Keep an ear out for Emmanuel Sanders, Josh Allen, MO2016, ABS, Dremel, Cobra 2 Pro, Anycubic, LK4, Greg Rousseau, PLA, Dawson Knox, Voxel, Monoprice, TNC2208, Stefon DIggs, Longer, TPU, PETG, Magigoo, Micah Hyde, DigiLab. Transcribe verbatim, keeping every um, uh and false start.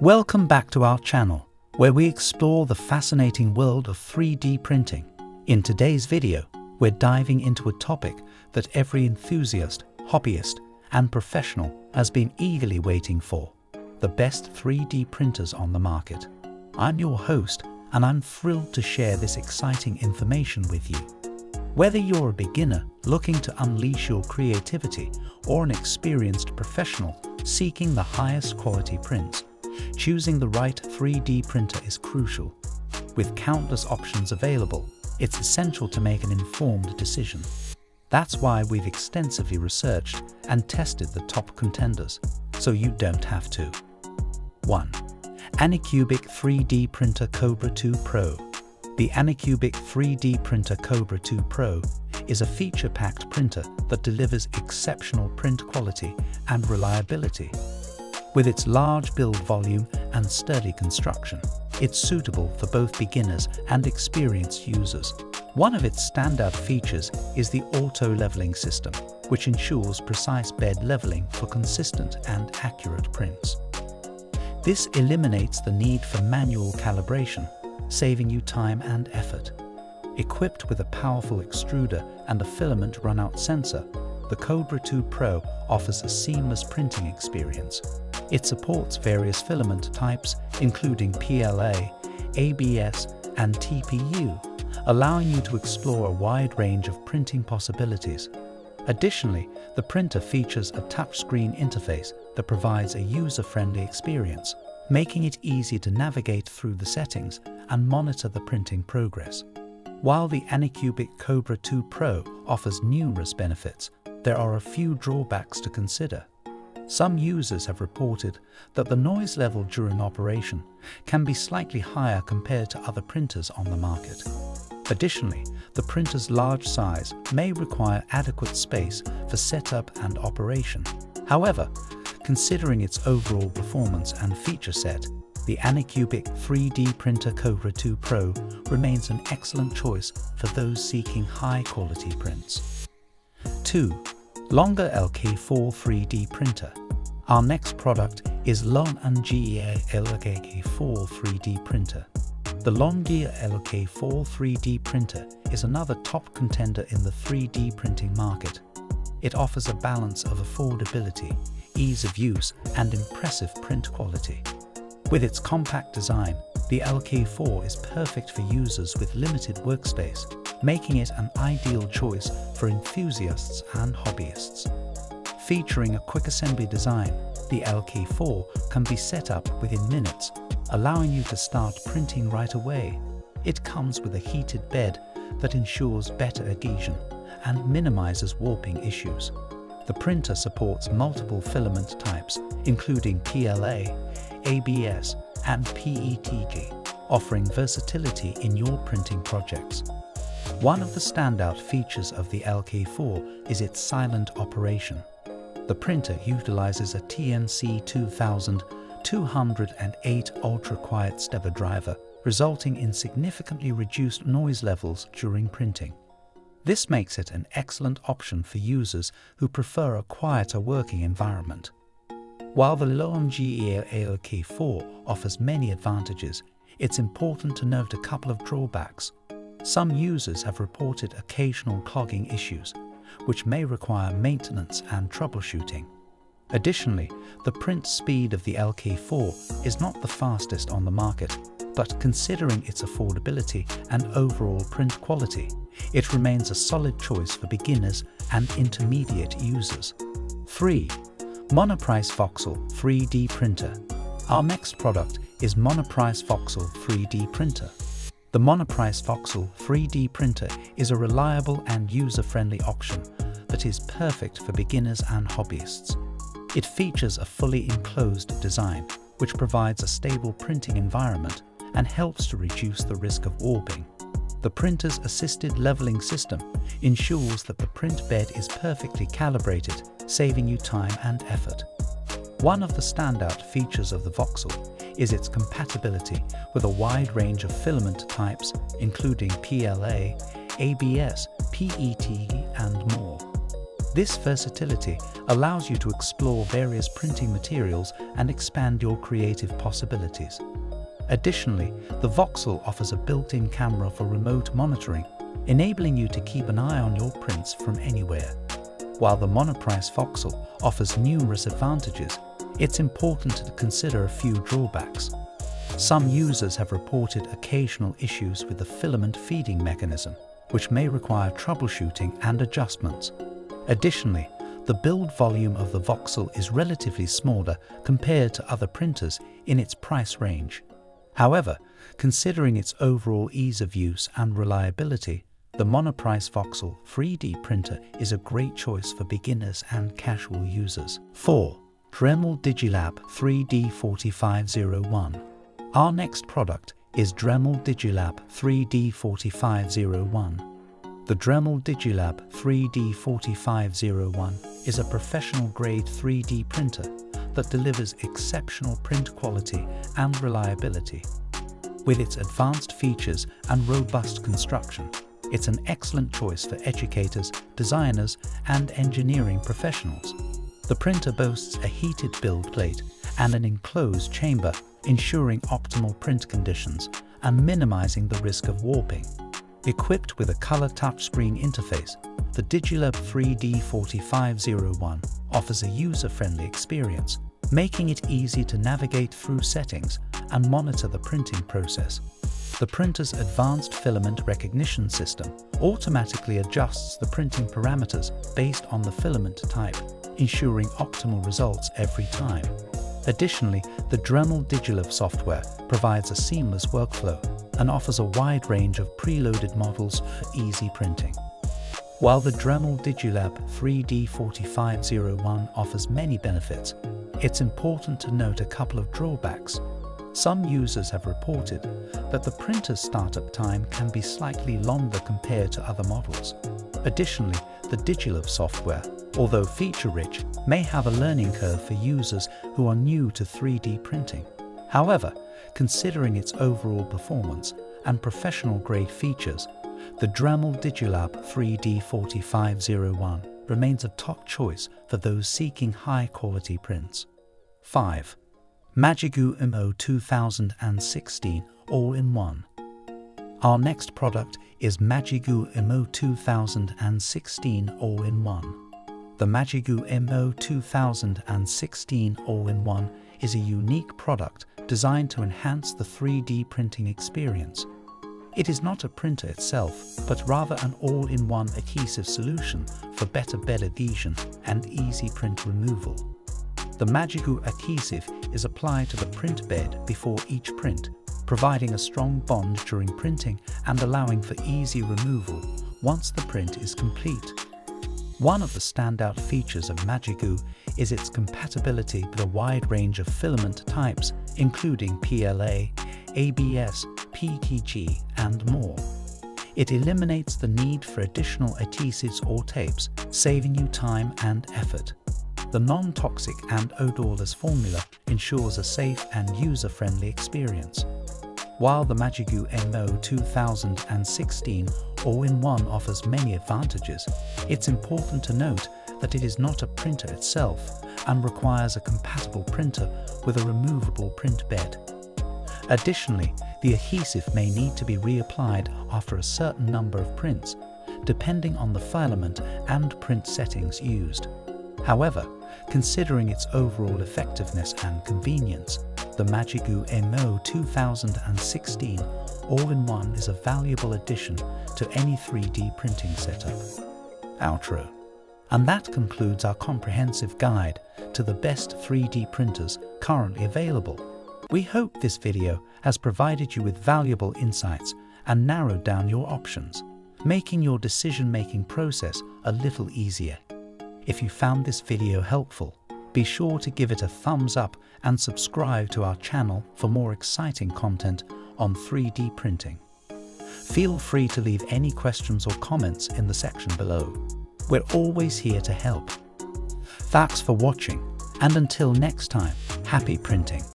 Welcome back to our channel, where we explore the fascinating world of three D printing. In today's video, we're diving into a topic that every enthusiast, hobbyist, and professional has been eagerly waiting for: the best three D printers on the market. I'm your host, and I'm thrilled to share this exciting information with you. Whether you're a beginner looking to unleash your creativity or an experienced professional seeking the highest quality prints, choosing the right three D printer is crucial. With countless options available, it's essential to make an informed decision. That's why we've extensively researched and tested the top contenders, so you don't have to. one. Anycubic three D Printer Cobra two Pro. The Anycubic three D Printer Cobra two Pro is a feature-packed printer that delivers exceptional print quality and reliability. With its large build volume and sturdy construction, it's suitable for both beginners and experienced users. One of its standout features is the auto-leveling system, which ensures precise bed leveling for consistent and accurate prints. This eliminates the need for manual calibration, saving you time and effort. Equipped with a powerful extruder and a filament runout sensor, the Cobra two Pro offers a seamless printing experience. It supports various filament types, including P L A, A B S, and T P U, allowing you to explore a wide range of printing possibilities. Additionally, the printer features a touchscreen interface that provides a user-friendly experience, making it easy to navigate through the settings and monitor the printing progress. While the Anycubic Cobra two Pro offers numerous benefits, there are a few drawbacks to consider. Some users have reported that the noise level during operation can be slightly higher compared to other printers on the market. Additionally, the printer's large size may require adequate space for setup and operation. However, considering its overall performance and feature set, the Anycubic three D Printer Cobra two Pro remains an excellent choice for those seeking high-quality prints. two. Longer L K four three D Printer. Our next product is Longer L K four three D Printer. The Longer L K four three D Printer is another top contender in the three D printing market. It offers a balance of affordability, ease of use, and impressive print quality. With its compact design, the L K four is perfect for users with limited workspace, making it an ideal choice for enthusiasts and hobbyists. Featuring a quick assembly design, the L K four can be set up within minutes, allowing you to start printing right away. It comes with a heated bed that ensures better adhesion and minimizes warping issues. The printer supports multiple filament types, including P L A, A B S, and P E T G, offering versatility in your printing projects. One of the standout features of the L K four is its silent operation. The printer utilizes a T N C two thousand two hundred eight ultra-quiet stepper driver, resulting in significantly reduced noise levels during printing. This makes it an excellent option for users who prefer a quieter working environment. While the Longer L K four offers many advantages, it's important to note a couple of drawbacks. Some users have reported occasional clogging issues, which may require maintenance and troubleshooting. Additionally, the print speed of the L K four is not the fastest on the market, but considering its affordability and overall print quality, it remains a solid choice for beginners and intermediate users. three. Monoprice Voxel three D Printer. Our next product is Monoprice Voxel three D Printer. The Monoprice Voxel three D Printer is a reliable and user-friendly option that is perfect for beginners and hobbyists. It features a fully enclosed design, which provides a stable printing environment and helps to reduce the risk of warping. The printer's assisted leveling system ensures that the print bed is perfectly calibrated, saving you time and effort. One of the standout features of the Voxel is its compatibility with a wide range of filament types, including P L A, A B S, P E T G, and more. This versatility allows you to explore various printing materials and expand your creative possibilities. Additionally, the Voxel offers a built-in camera for remote monitoring, enabling you to keep an eye on your prints from anywhere. While the Monoprice Voxel offers numerous advantages, it's important to consider a few drawbacks. Some users have reported occasional issues with the filament feeding mechanism, which may require troubleshooting and adjustments. Additionally, the build volume of the Voxel is relatively smaller compared to other printers in its price range. However, considering its overall ease of use and reliability, the Monoprice Voxel three D printer is a great choice for beginners and casual users. four. Dremel DigiLab three D four five zero one. Our next product is Dremel DigiLab three D four five zero one. The Dremel DigiLab three D four five zero one is a professional-grade three D printer that delivers exceptional print quality and reliability. With its advanced features and robust construction, it's an excellent choice for educators, designers, and engineering professionals. The printer boasts a heated build plate and an enclosed chamber, ensuring optimal print conditions and minimizing the risk of warping. Equipped with a color touchscreen interface, the DigiLab three D four five zero one offers a user-friendly experience, making it easy to navigate through settings and monitor the printing process. The printer's advanced filament recognition system automatically adjusts the printing parameters based on the filament type, ensuring optimal results every time. Additionally, the Dremel DigiLab software provides a seamless workflow and offers a wide range of preloaded models for easy printing. While the Dremel DigiLab three D four five zero one offers many benefits, it's important to note a couple of drawbacks. Some users have reported that the printer's startup time can be slightly longer compared to other models. Additionally, the DigiLab software, although feature-rich, may have a learning curve for users who are new to three D printing. However, considering its overall performance and professional-grade features, the Dremel DigiLab three D four five zero one remains a top choice for those seeking high-quality prints. five. Magigoo M O two thousand sixteen All-in-One. Our next product is Magigoo M O two thousand sixteen All-in-One. The Magigoo M O two thousand sixteen All-in-One is a unique product designed to enhance the three D printing experience. It is not a printer itself, but rather an all-in-one adhesive solution for better bed adhesion and easy print removal. The Magigoo adhesive is applied to the print bed before each print, providing a strong bond during printing and allowing for easy removal once the print is complete. One of the standout features of Magigoo is its compatibility with a wide range of filament types, including P L A, A B S, P T G, and more. It eliminates the need for additional adhesives or tapes, saving you time and effort. The non-toxic and odorless formula ensures a safe and user-friendly experience. While the Magigoo M O two thousand sixteen All-in-One offers many advantages, it's important to note that it is not a printer itself and requires a compatible printer with a removable print bed. Additionally, the adhesive may need to be reapplied after a certain number of prints, depending on the filament and print settings used. However, considering its overall effectiveness and convenience, the Magigoo M O two thousand sixteen All-in-One is a valuable addition to any three D printing setup. Outro. And that concludes our comprehensive guide to the best three D printers currently available. We hope this video has provided you with valuable insights and narrowed down your options, making your decision-making process a little easier. If you found this video helpful, be sure to give it a thumbs up and subscribe to our channel for more exciting content on three D printing. Feel free to leave any questions or comments in the section below. We're always here to help. Thanks for watching, and until next time, happy printing.